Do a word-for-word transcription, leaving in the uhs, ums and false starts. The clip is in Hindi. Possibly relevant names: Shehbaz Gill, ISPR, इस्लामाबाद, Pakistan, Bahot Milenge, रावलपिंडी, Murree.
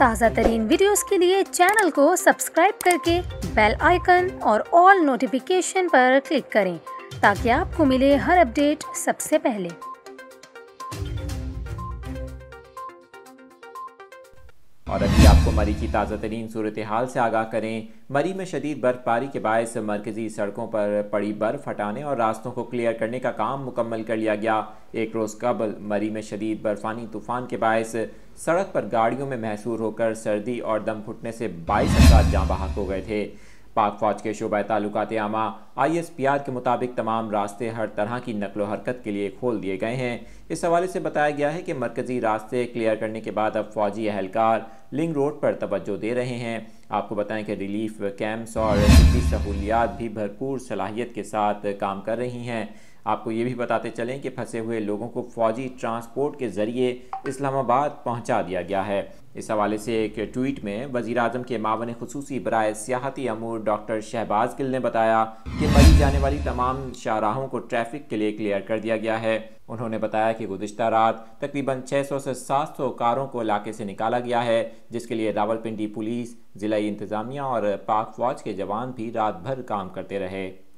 ताज़ा तरीन वीडियोज़ के लिए चैनल को सब्सक्राइब करके बेल आइकन और ऑल नोटिफिकेशन पर क्लिक करें ताकि आपको मिले हर अपडेट सबसे पहले। और अभी आपको मरी की ताज़ा तरीन सूरत हाल से आगाह करें। मरी में शदीद बर्फबारी के बायस मरकजी सड़कों पर पड़ी बर्फ हटाने और रास्तों को क्लियर करने का काम मुकम्मल कर लिया गया। एक रोज़ कबल मरी में शदीद बर्फानी तूफ़ान के बायस सड़क पर गाड़ियों में महसूर होकर सर्दी और दम घुटने से बाईस अफराद जाँ बहक हो गए थे। पाक फ़ौज के शोबा ताल्लुकात आमा आई एस पी आर के मुताबिक तमाम रास्ते हर तरह की नकलो हरकत के लिए खोल दिए गए हैं। इस हवाले से बताया गया है कि मरकज़ी रास्ते क्लियर करने के बाद अब फौजी एहलकार लिंग रोड पर तवज्जो दे रहे हैं। आपको बताएं कि रिलीफ कैंप्स और तिब्बी सहूलियात भी भरपूर सलाहियत के साथ काम कर रही हैं। आपको ये भी बताते चलें कि फंसे हुए लोगों को फौजी ट्रांसपोर्ट के ज़रिए इस्लामाबाद पहुंचा दिया गया है। इस हवाले से एक ट्वीट में वज़ीर-ए-आज़म के मावन खुसूसी बराए सियाहती अमूर डॉक्टर शहबाज गिल ने बताया कि मरी जाने वाली तमाम शाहराहों को ट्रैफिक के लिए क्लियर कर दिया गया है। उन्होंने बताया कि गुज़िश्ता रात तकरीबन छह सौ से सात सौ कारों को इलाके से निकाला गया है, जिसके लिए रावलपिंडी पुलिस, ज़िला इंतज़ामिया और पाक फ़ौज के जवान भी रात भर काम करते रहे।